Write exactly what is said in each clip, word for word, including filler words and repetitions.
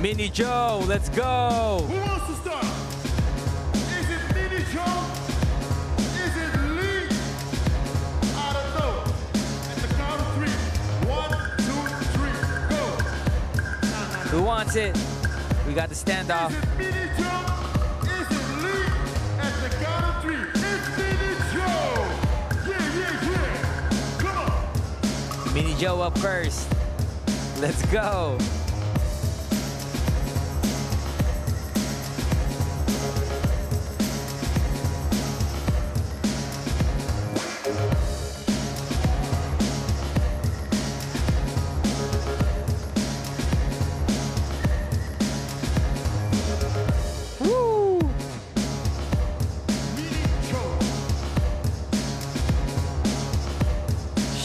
Mini Joe, let's go. Who wants to start? Is it Mini Joe? Is it Lee? I don't know. At the count of three. One, two, three, go. Who wants it? We got the standoff. Is it Mini Joe? Is it Lee? At the count of three. It's Mini Joe. Yeah, yeah, yeah. Come on. Mini Joe up first. Let's go.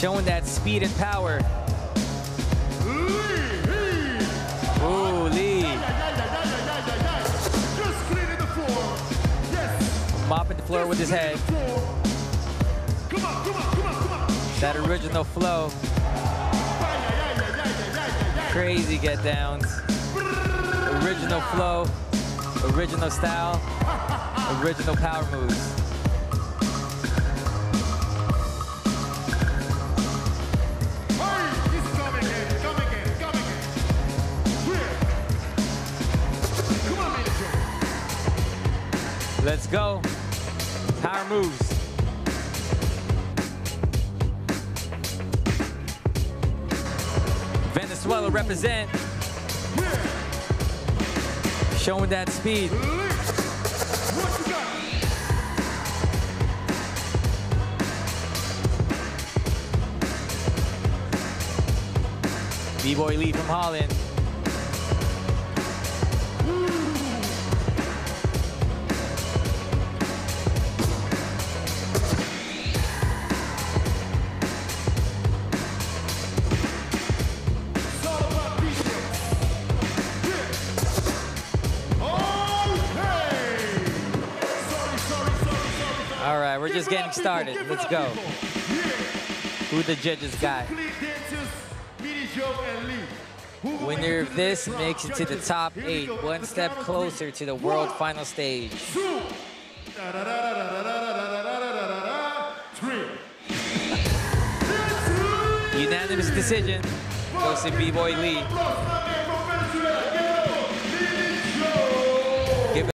Showing that speed and power. Lee. Ooh, Lee. Just cleaning the floor. Yes. Mopping the floor just with his head. Come on, come on, come on, come on. That original flow. Crazy get downs. Original flow. Original style. Original power moves. Let's go. Power moves. Venezuela represent. Showing that speed. B-Boy Lee from Holland. All right, we're just getting started. Let's go. Who the judges got? Winner of this makes it to the top eight, one step closer to the world final stage. Unanimous decision goes to B-Boy Lee.